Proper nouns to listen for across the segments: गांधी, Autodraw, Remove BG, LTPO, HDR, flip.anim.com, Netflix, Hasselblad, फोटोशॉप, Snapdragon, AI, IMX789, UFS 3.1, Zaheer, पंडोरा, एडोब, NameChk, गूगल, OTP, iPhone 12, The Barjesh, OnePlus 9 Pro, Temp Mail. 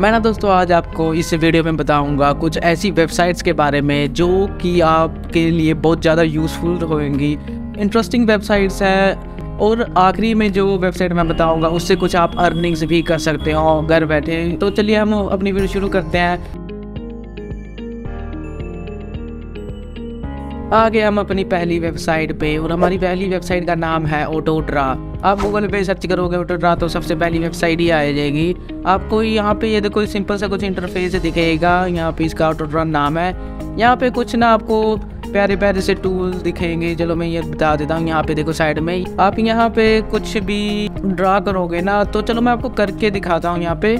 मैं ना दोस्तों आज आपको इस वीडियो में बताऊंगा कुछ ऐसी वेबसाइट्स के बारे में जो कि आपके लिए बहुत ज़्यादा यूज़फुल होंगी, इंटरेस्टिंग वेबसाइट्स हैं। और आखिरी में जो वेबसाइट मैं बताऊंगा उससे कुछ आप अर्निंग्स भी कर सकते हो घर बैठे। तो चलिए हम अपनी वीडियो शुरू करते हैं। आगे हम अपनी पहली वेबसाइट पे, और हमारी पहली वेबसाइट का नाम है ऑटोड्रा। आप गूगल पे सर्च करोगे ऑटोड्रा तो सबसे पहली वेबसाइट ही आ जाएगी आपको। यहाँ पे ये देखो सिंपल सा कुछ इंटरफेस दिखेगा, यहाँ पे इसका ऑटोड्रा नाम है। यहाँ पे कुछ ना आपको प्यारे प्यारे से टूल्स दिखेंगे। चलो मैं ये बता देता हूँ, यहाँ पे देखो साइड में आप यहाँ पे कुछ भी ड्रा करोगे ना, तो चलो मैं आपको करके दिखाता हूँ। यहाँ पे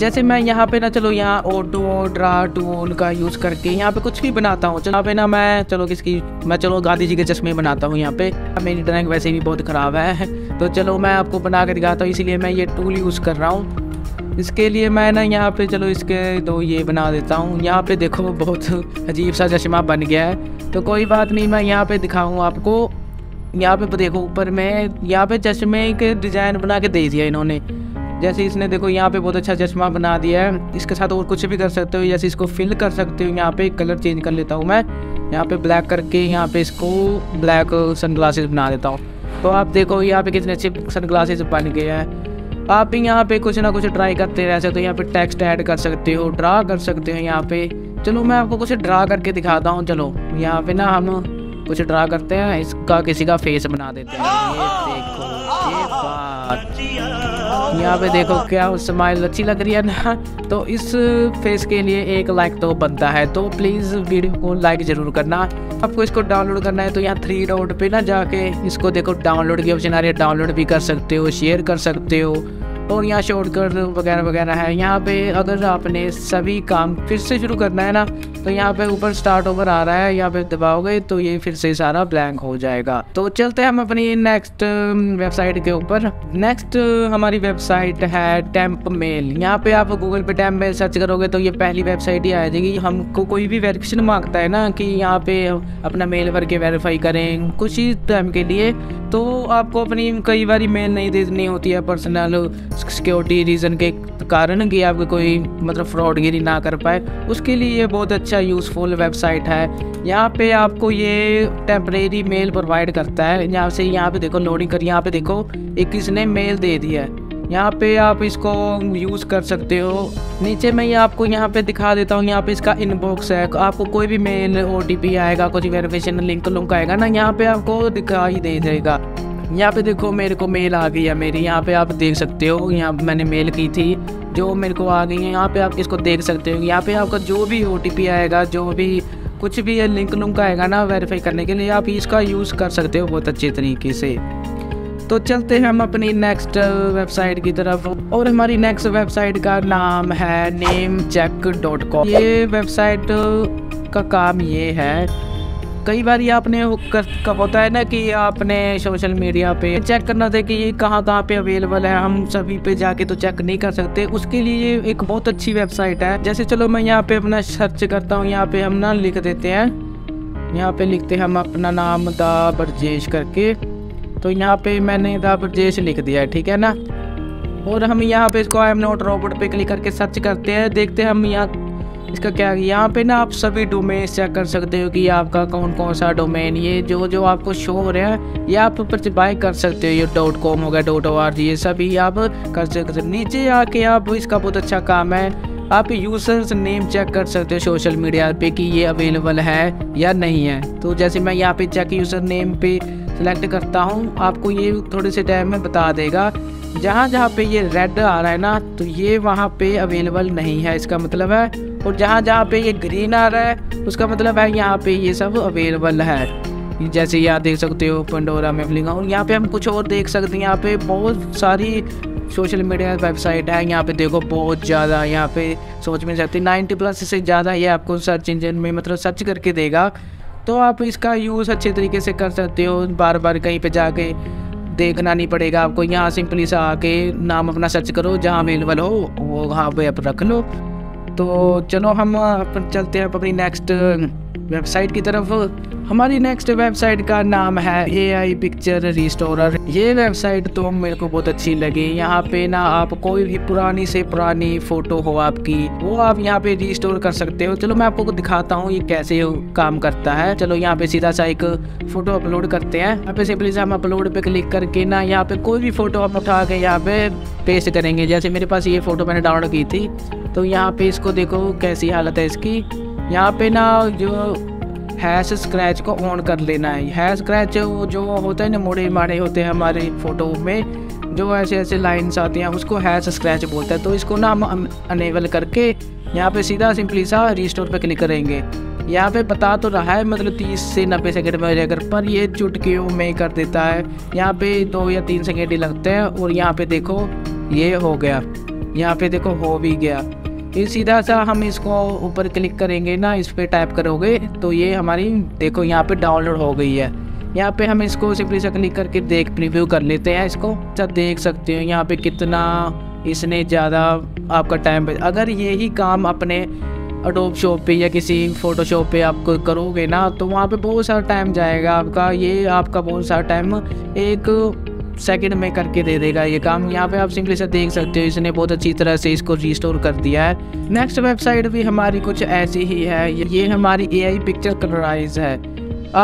जैसे मैं यहाँ पे ना, चलो यहाँ ऑटो ड्रा टूल का यूज़ करके यहाँ पे कुछ भी बनाता हूँ। चलो यहाँ पे ना मैं चलो गांधी जी के चश्मे बनाता हूँ। यहाँ पे मेरी ड्राइंग वैसे भी बहुत ख़राब है, तो चलो मैं आपको बना के दिखाता हूँ, इसीलिए मैं ये टूल यूज़ कर रहा हूँ। इसके लिए मैं ना यहाँ पे चलो इसके दो ये बना देता हूँ। यहाँ पे देखो बहुत अजीब सा चश्मा बन गया है, तो कोई बात नहीं, मैं यहाँ पे दिखाऊँ आपको। यहाँ पे देखो ऊपर में यहाँ पे चश्मे के डिज़ाइन बना के दे दिया इन्होंने। जैसे इसने देखो यहाँ पे बहुत अच्छा चश्मा बना दिया है। इसके साथ और कुछ भी कर सकते हो, जैसे इसको फिल कर सकते हो। यहाँ पे कलर चेंज कर लेता हूँ मैं, यहाँ पे ब्लैक करके यहाँ पे इसको ब्लैक सनग्लासेस बना देता हूँ। तो आप देखो यहाँ पे कितने अच्छे सनग्लासेस बन गए हैं। आप भी यहाँ पे कुछ ना कुछ ट्राई करते रह सकते हो। यहाँ पे टेक्स्ट ऐड कर सकते हो, ड्रा कर सकते हो। यहाँ पे चलो मैं आपको कुछ ड्रा करके दिखाता हूँ। चलो यहाँ पे ना हम कुछ ड्रा करते हैं, इसका किसी का फेस बना देते हैं। ये देखो यहाँ पे देखो क्या स्माइल अच्छी लग रही है ना। तो इस फेस के लिए एक लाइक तो बनता है, तो प्लीज़ वीडियो को लाइक ज़रूर करना। आपको इसको डाउनलोड करना है तो यहाँ 3 डॉट पे ना जाके इसको देखो डाउनलोड की ऑप्शन आ रही है। डाउनलोड भी कर सकते हो, शेयर कर सकते हो, और यहाँ शॉर्टकट वगैरह वगैरह है। यहाँ पे अगर आपने सभी काम फिर से शुरू करना है ना, तो यहाँ पे ऊपर स्टार्ट ओवर आ रहा है, यहाँ पे दबाओगे तो ये फिर से सारा ब्लैंक हो जाएगा। तो चलते हैं हम अपनी नेक्स्ट वेबसाइट के ऊपर। नेक्स्ट हमारी वेबसाइट है टेम्पमेल। यहाँ पे आप गूगल पे टेम्पमेल सर्च करोगे तो ये पहली वेबसाइट ही आ जाएगी। हमको कोई भी वेरिफिकेशन मांगता है ना कि यहाँ पे अपना मेल भर के वेरीफाई करें कुछ ही टाइम के लिए, तो आपको अपनी कई बार मेल नहीं देनी होती है पर्सनल सिक्योरिटी रीज़न के कारण कि आपको कोई मतलब फ्रॉडगिरी ना कर पाए। उसके लिए ये बहुत अच्छा यूज़फुल वेबसाइट है। यहाँ पे आपको ये टेम्परेरी मेल प्रोवाइड करता है। यहाँ से यहाँ पे देखो लोडिंग कर, यहाँ पे देखो 21 ने मेल दे दिया है। यहाँ पे आप इसको यूज़ कर सकते हो। नीचे मैं ये आपको यहाँ पे दिखा देता हूँ। यहाँ पे इसका इनबॉक्स है, आपको कोई भी मेल OTP आएगा, कुछ वेरिफिकेशन लिंक लुंक आएगा ना, यहाँ पे आपको दिखाई दे देगा। यहाँ पे देखो मेरे को मेल आ गई है मेरी, यहाँ पे आप देख सकते हो। यहाँ पे मैंने मेल की थी जो मेरे को आ गई है, यहाँ पे आप इसको देख सकते हो। यहाँ पे आपका जो भी OTP आएगा, जो भी कुछ भी लिंक लुंक आएगा ना वेरीफाई करने के लिए, आप इसका यूज़ कर सकते हो बहुत अच्छे तरीके से। तो चलते हैं हम अपनी नेक्स्ट वेबसाइट की तरफ, और हमारी नेक्स्ट वेबसाइट का नाम है namecheck.com। ये वेबसाइट का काम ये है, कई बार आपने कब होता है ना कि आपने सोशल मीडिया पे चेक करना था कि ये कहाँ पे अवेलेबल है, हम सभी पे जाके तो चेक नहीं कर सकते। उसके लिए एक बहुत अच्छी वेबसाइट है। जैसे चलो मैं यहाँ पे अपना सर्च करता हूँ। यहाँ पे हम ना लिख देते हैं, यहाँ पे लिखते हैं हम अपना नाम TheBarjesh करके। तो यहाँ पे मैंने TheBarjesh लिख दिया है, ठीक है ना। और हम यहाँ पे इसको आई एम नॉट रोबोट पे क्लिक करके सर्च करते हैं, देखते हैं हम यहाँ इसका क्या। यहाँ पे ना आप सभी डोमेन चेक कर सकते हो कि आपका कौन कौन सा डोमेन, ये जो जो आपको शो हो रहा है ये आप पर बाय कर सकते हो। ये .com हो गया, .org, ये सभी आप कर सकते हो। नीचे आके आप इसका बहुत अच्छा काम है, आप यूजर्स नेम चेक कर सकते हो सोशल मीडिया पे कि ये अवेलेबल है या नहीं है। तो जैसे मैं यहाँ पे चेक यूज़र नेम पे सेलेक्ट करता हूँ, आपको ये थोड़े से टाइम में बता देगा। जहाँ जहाँ पे ये रेड आ रहा है ना, तो ये वहाँ पे अवेलेबल नहीं है, इसका मतलब है। और जहाँ जहाँ पे ये ग्रीन आ रहा है, उसका मतलब है यहाँ पे ये सब अवेलेबल है। जैसे यहाँ देख सकते हो पंडोरा में फ्लिंग, और यहाँ पे हम कुछ और देख सकते हैं। यहाँ पे बहुत सारी सोशल मीडिया वेबसाइट है। यहाँ पे देखो बहुत ज़्यादा, यहाँ पे सोच में सकते 90+ से ज़्यादा ये आपको सर्च इंजन में मतलब सर्च करके देगा। तो आप इसका यूज़ अच्छे तरीके से कर सकते हो, बार बार कहीं पे जाके देखना नहीं पड़ेगा आपको। यहाँ सिंपली सा आके नाम अपना सर्च करो, जहाँ अवेलेबल हो वो वहाँ पे आप रख लो। तो चलो हम चलते हैं अपनी नेक्स्ट वेबसाइट की तरफ। हमारी नेक्स्ट वेबसाइट का नाम है AI पिक्चर रिस्टोरर। ये वेबसाइट तो मेरे को बहुत अच्छी लगी। यहाँ पे ना आप कोई भी पुरानी से पुरानी फोटो हो आपकी, वो आप यहाँ पे रिस्टोर कर सकते हो। चलो मैं आपको दिखाता हूँ ये कैसे काम करता है। चलो यहाँ पे सीधा सा एक फोटो अपलोड करते हैं। यहाँ पे सिंपली हम अपलोड पे क्लिक करके ना यहाँ पे कोई भी फोटो आप उठा के यहाँ पे पेस्ट करेंगे। जैसे मेरे पास ये फोटो मैंने डाउनलोड की थी, तो यहाँ पे इसको देखो कैसी हालत है इसकी। यहाँ पे ना जो हैश स्क्रैच को ऑन कर लेना है। हैश स्क्रैच जो होता है ना, मोड़े माड़े होते हैं हमारे फोटो में, जो ऐसे ऐसे लाइंस आते हैं, उसको हैश स्क्रैच बोलते हैं। तो इसको ना हम अनेबल करके यहाँ पे सीधा सिंपली सा रिस्टोर पे क्लिक करेंगे। यहाँ पे बता तो रहा है मतलब 30 से 90 सेकेंड में जाकर, पर ये चुटकियों में कर देता है। यहाँ पे 2 या 3 सेकेंड ही लगते हैं। और यहाँ पे देखो ये हो गया, यहाँ पे देखो हो भी गया। ये सीधा सा हम इसको ऊपर क्लिक करेंगे ना, इस पर टाइप करोगे तो ये हमारी देखो यहाँ पे डाउनलोड हो गई है। यहाँ पे हम इसको सिंपली से क्लिक करके प्रीव्यू कर लेते हैं इसको। अच्छा देख सकते हो यहाँ पे कितना इसने ज़्यादा आपका टाइम। अगर यही काम अपने एडोब शॉप पे या किसी फोटोशॉप पे आप करोगे ना, तो वहाँ पे बहुत सारा टाइम जाएगा आपका। ये आपका बहुत सारा टाइम 1 सेकंड में करके दे देगा ये काम। यहाँ पे आप सिंपली से देख सकते हो इसने बहुत अच्छी तरह से इसको रिस्टोर कर दिया है। नेक्स्ट वेबसाइट भी हमारी कुछ ऐसी ही है। ये हमारी AI पिक्चर कलराइज है।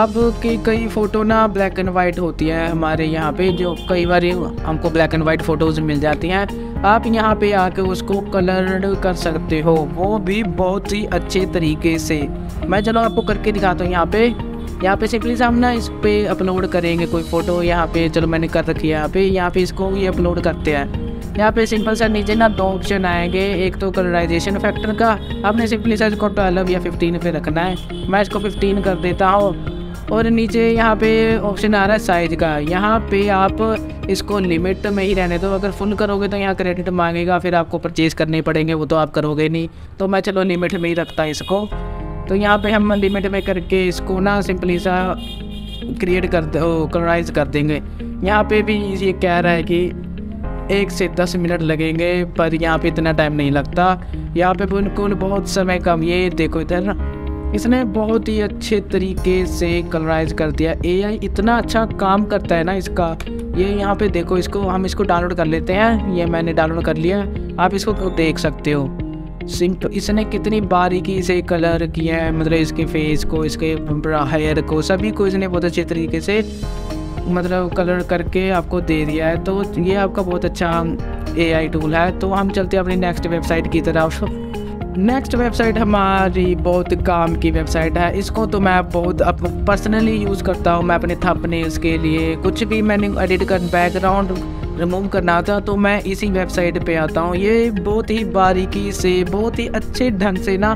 अब की कई फ़ोटो ना ब्लैक एंड वाइट होती है हमारे यहाँ पे, जो कई बार हमको ब्लैक एंड वाइट फ़ोटोज़ मिल जाती हैं। आप यहाँ पे आके उसको कलर्ड कर सकते हो, वो भी बहुत ही अच्छे तरीके से। मैं चलो आपको करके दिखाता हूँ। यहाँ पे सिंपली से हम ना इस पर अपलोड करेंगे कोई फ़ोटो। यहाँ पे चलो मैंने कर रखी है। यहाँ पे इसको ये अपलोड करते हैं। यहाँ पे सिंपल सा नीचे ना 2 ऑप्शन आएंगे, एक तो कलराइजेशन फैक्टर का। आपने सिंपली सा इसको 12 या 15 पे रखना है। मैं इसको 15 कर देता हूँ। और नीचे यहाँ पे ऑप्शन आ रहा है साइज़ का। यहाँ पे आप इसको लिमिट में ही रहने दो। अगर फुल करोगे तो यहाँ क्रेडिट मांगेगा, फिर आपको परचेज़ करने पड़ेंगे, वो तो आप करोगे नहीं। तो मैं चलो लिमिट में ही रखता है इसको। तो यहाँ पे हम लिमिट में करके इसको ना सिंपली सा कलराइज कर देंगे। यहाँ पे भी ये कह रहा है कि 1 से 10 मिनट लगेंगे, पर यहाँ पे इतना टाइम नहीं लगता। यहाँ पे बिल्कुल बहुत समय कम। ये देखो इधर इसने बहुत ही अच्छे तरीके से कलराइज कर दिया। AI इतना अच्छा काम करता है ना इसका। ये यहाँ पे देखो इसको, हम इसको डाउनलोड कर लेते हैं। ये मैंने डाउनलोड कर लिया, आप इसको देख सकते हो। तो इसने कितनी बारीकी से कलर किया है, मतलब इसके फेस को, इसके हेयर को, सभी को इसने बहुत अच्छे तरीके से मतलब कलर करके आपको दे दिया है। तो ये आपका बहुत अच्छा AI टूल है। तो हम चलते हैं अपनी नेक्स्ट वेबसाइट की तरफ। नेक्स्ट वेबसाइट हमारी बहुत काम की वेबसाइट है। इसको तो मैं बहुत पर्सनली यूज़ करता हूँ। मैं अपने थंबनेल्स के लिए कुछ भी मैंने एडिट कर बैकग्राउंड रिमूव करना था, तो मैं इसी वेबसाइट पे आता हूँ। ये बहुत ही बारीकी से, बहुत ही अच्छे ढंग से ना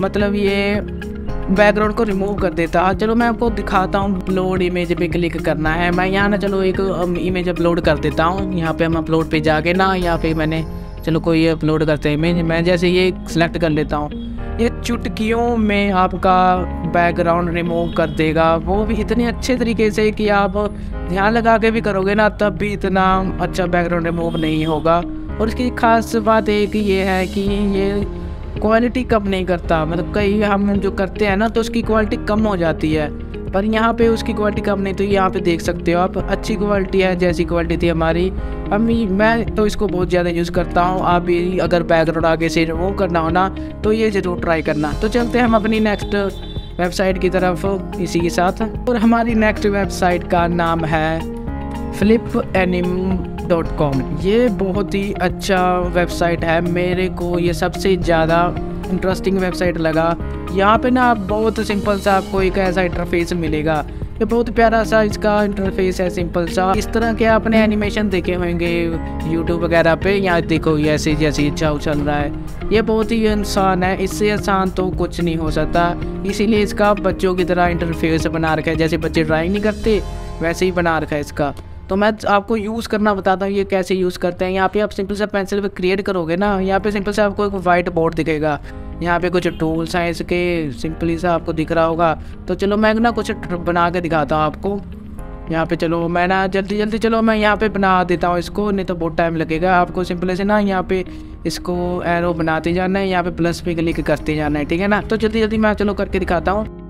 मतलब ये बैकग्राउंड को रिमूव कर देता है। चलो मैं आपको दिखाता हूँ। अपलोड इमेज पे क्लिक करना है। मैं यहाँ ना चलो एक इमेज अपलोड कर देता हूँ। यहाँ पे हम अपलोड पे जाके ना यहाँ पे मैंने चलो कोई अपलोड करते हैं इमेज। मैं जैसे ये सिलेक्ट कर लेता हूँ। ये चुटकियों में आपका बैकग्राउंड रिमूव कर देगा, वो भी इतने अच्छे तरीके से कि आप ध्यान लगा के भी करोगे ना, तब भी इतना अच्छा बैकग्राउंड रिमूव नहीं होगा। और इसकी खास बात एक ये है कि ये क्वालिटी कम नहीं करता। मतलब कई हम जो करते हैं ना, तो उसकी क्वालिटी कम हो जाती है, पर यहाँ पे उसकी क्वालिटी कम नहीं। तो यहाँ पे देख सकते हो आप, अच्छी क्वालिटी है जैसी क्वालिटी थी हमारी। मैं तो इसको बहुत ज़्यादा यूज़ करता हूँ। आप भी अगर बैकग्राउंड आगे से रिमूव करना हो ना, तो ये ज़रूर ट्राई करना। तो चलते हैं हम अपनी नेक्स्ट वेबसाइट की तरफ इसी के साथ। और हमारी नेक्स्ट वेबसाइट का नाम है flip.anim.com। ये बहुत ही अच्छा वेबसाइट है। मेरे को ये सबसे ज़्यादा इंटरेस्टिंग वेबसाइट लगा। यहाँ पे ना बहुत सिंपल सा आपको एक ऐसा इंटरफेस मिलेगा। ये बहुत प्यारा सा इसका इंटरफेस है, सिंपल सा। इस तरह के आपने एनिमेशन देखे होंगे YouTube वगैरह पे। यहाँ देखो ये ऐसे जैसे इच्छा उछल रहा है। ये बहुत ही आसान है, इससे आसान तो कुछ नहीं हो सकता। इसीलिए इसका बच्चों की तरह इंटरफेस बना रखा है। जैसे बच्चे ड्राइंग नहीं करते, वैसे ही बना रखा है इसका। तो मैं आपको यूज़ करना बताता हूँ ये कैसे यूज़ करते हैं। यहाँ पे आप सिंपल सा पेंसिल पे क्रिएट करोगे ना, यहाँ पे सिंपल सा आपको एक वाइट बोर्ड दिखेगा। यहाँ पे कुछ टूल्स हैं इसके, सिंपली सा आपको दिख रहा होगा। तो चलो मैं ना कुछ बना के दिखाता हूँ आपको। यहाँ पे चलो मैं ना जल्दी चलो मैं यहाँ पे बना देता हूँ इसको, नहीं तो बहुत टाइम लगेगा। आपको सिंपली से ना यहाँ पे इसको एरो बनाते जाना है, यहाँ पे प्लस पे क्लिक करते जाना है, ठीक है ना। तो जल्दी मैं चलो करके दिखाता हूँ।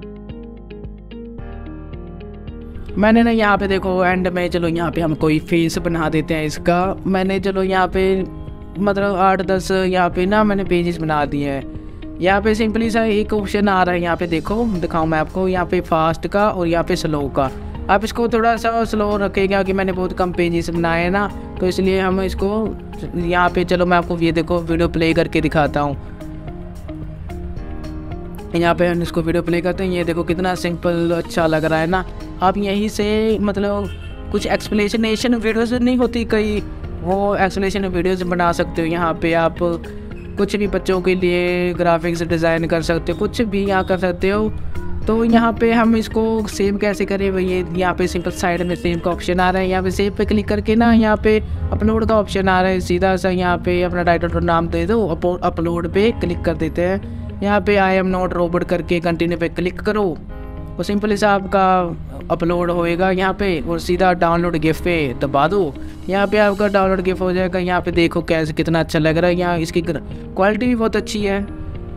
मैंने ना यहाँ पे देखो एंड में चलो यहाँ पे हम कोई फेस बना देते हैं इसका। मैंने चलो यहाँ पे मतलब 8-10 यहाँ पे ना मैंने पेजेस बना दिए हैं। यहाँ पे सिंपली सा एक ऑप्शन आ रहा है यहाँ पे देखो, दिखाऊँ मैं आपको, यहाँ पे फास्ट का और यहाँ पे स्लो का। आप इसको थोड़ा सा स्लो रखेगा कि मैंने बहुत कम पेजेस बनाए हैं ना, तो इसलिए हम इसको यहाँ पे चलो मैं आपको ये देखो वीडियो प्ले करके दिखाता हूँ। यहाँ पे हम इसको वीडियो प्ले करते हैं, ये देखो कितना सिंपल अच्छा लग रहा है ना। आप यहीं से मतलब कुछ एक्सप्लेनेशन वीडियोस नहीं होती कई, वो एक्सप्लेनेशन वीडियोस बना सकते हो। यहाँ पे आप कुछ भी बच्चों के लिए ग्राफिक्स डिज़ाइन कर सकते हो, कुछ भी यहाँ कर सकते हो। तो यहाँ पे हम इसको सेव कैसे करें, ये यहाँ पे सिंपल साइड में सेव का ऑप्शन आ रहा है। यहाँ पे सेव पे क्लिक करके ना यहाँ पे अपलोड का ऑप्शन आ रहा है, सीधा सा यहाँ पे अपना टाइटल और नाम दे दो, अपलोड पे क्लिक कर देते हैं। यहाँ पे आई एम नॉट रोबोट करके कंटिन्यू पे क्लिक करो और सिंपली सा आपका अपलोड होएगा यहाँ पे, और सीधा डाउनलोड गिफ पे दबा दो। यहाँ पे आपका डाउनलोड गिफ हो जाएगा। यहाँ पे देखो कैसे कितना अच्छा लग रहा है, यहाँ इसकी क्वालिटी भी बहुत अच्छी है।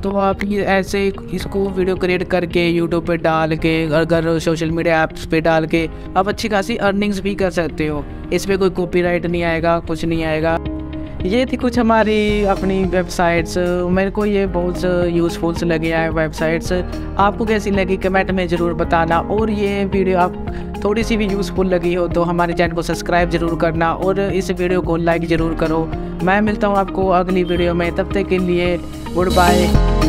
तो आप ये ऐसे इसको वीडियो क्रिएट करके यूट्यूब पे डाल के अगर सोशल मीडिया ऐप्स पे डाल के आप अच्छी खासी अर्निंग्स भी कर सकते हो। इस पर कोई कॉपीराइट नहीं आएगा, कुछ नहीं आएगा। ये थी कुछ हमारी अपनी वेबसाइट्स, मेरे को ये बहुत यूज़फुल लगे हैं वेबसाइट्स। आपको कैसी लगी कमेंट में ज़रूर बताना, और ये वीडियो आप थोड़ी सी भी यूज़फुल लगी हो तो हमारे चैनल को सब्सक्राइब ज़रूर करना और इस वीडियो को लाइक ज़रूर करो। मैं मिलता हूँ आपको अगली वीडियो में, तब तक के लिए गुड बाय।